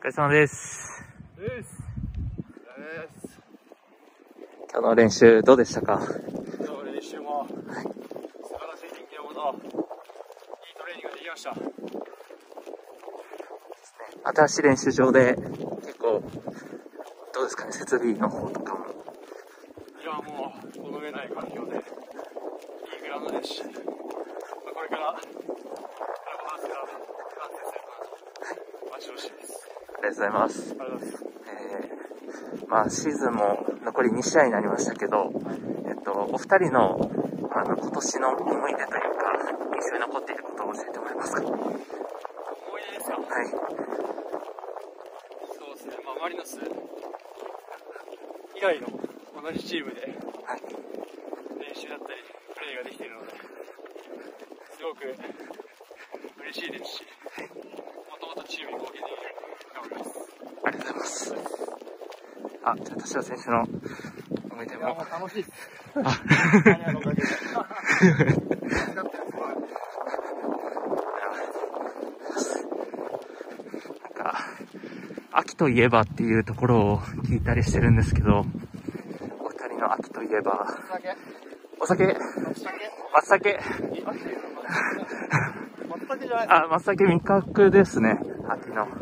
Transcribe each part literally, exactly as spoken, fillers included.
疲れ様です。今日の練習どうでしたか？今日の練習も素晴らしい天気のもと、いいトレーニングができました。新しい練習場で結構どうですかね、設備の方とかも。いや、もうこの上ない環境でいいグラウンドですし、これからクラブハウスから安定するのが待ち遠しいです。ありがとうございます。えー、まあシーズンも残りに試合になりましたけど、えっとお二人のあの今年の思い出というか印象に残っていることを教えてもらえますか？思い出ですか？はい。マリノス以外の同じチームで練習だったりプレーができているので、すごく嬉しいですし、もともとチームに貢献できると思います。ありがとうございます。あ、じゃあ田代選手の思い出も楽しいです。あ秋といえばっていうところを聞いたりしてるんですけど、お二人の秋といえばお酒、松茸、あ、松茸味覚ですね。秋の松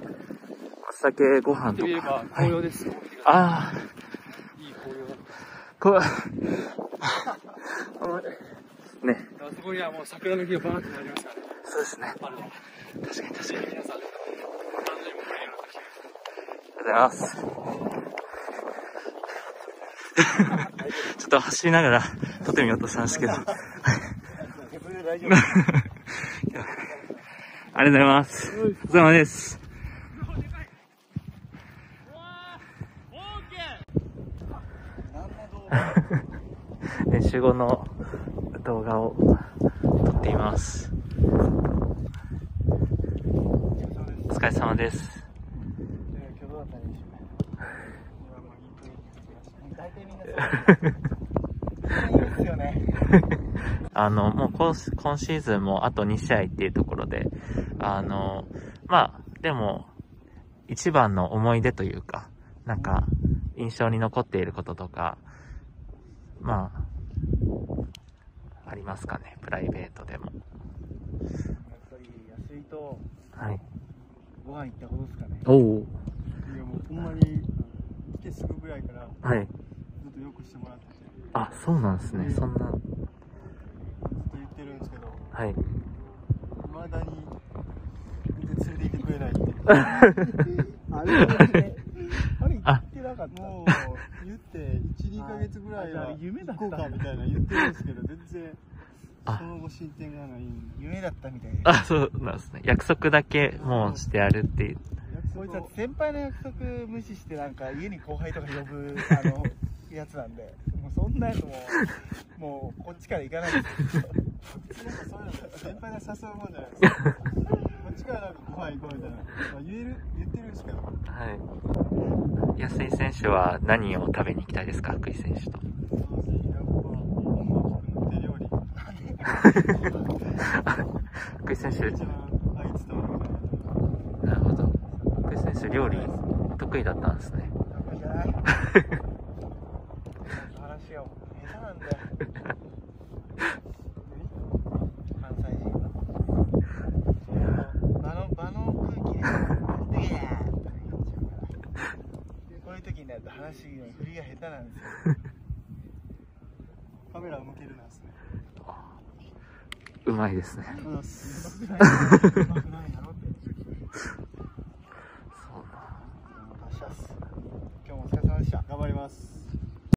茸ご飯とか、紅葉です。ああ、いい紅葉。ね。あそこにはもう桜の木がバーッとなりますからね。そうですね。確かに確かに。ちょっと走りながら撮ってみようとしたんですけど。ありがとうございます。お疲れ様です。練習後の動画を撮っています。お疲れ様です。あのもう今シーズンもあとに試合っていうところで、あのまあでも一番の思い出というか、なんか印象に残っていることとか、まあありますかね、プライベートでも。やっぱり安井とご飯行ったことですかね。おお。いや、もうほんまに来てすぐぐらいから。はい。よくしてもらってて、あ、そうなんですね。そんなずっと言ってるんですけど、はい、未だに連れていてくれないってあれ言ってなかった。もう言っていち、にかげつぐらいは夢だったみたいな言ってるんですけど、全然その後進展がない。夢だったみたいな。あ、そうなんですね。約束だけもうしてやるっていう。こいつは先輩の約束無視して、なんか家に後輩とか呼ぶあのやつなんで、もうそんなやつももうこっちから行かないですよ。そういうの先輩が誘うもんじゃないですか。こっちからなんかご飯行こうみたいな、まあ、言える言ってるんですけど。はい。安井選手は何を食べに行きたいですか、福井選手と。福井選手。なるほど。福井選手料理得意だったんですね。話が下手なんだよ。関西人は場の場の空気で「できねえ！」とか言っちゃうから、こういう時になると話の振りが下手なんですよ。カメラを向けるなんですね。うまいですね。うまくないな。そうだ。今日もお疲れ様でした。頑張ります。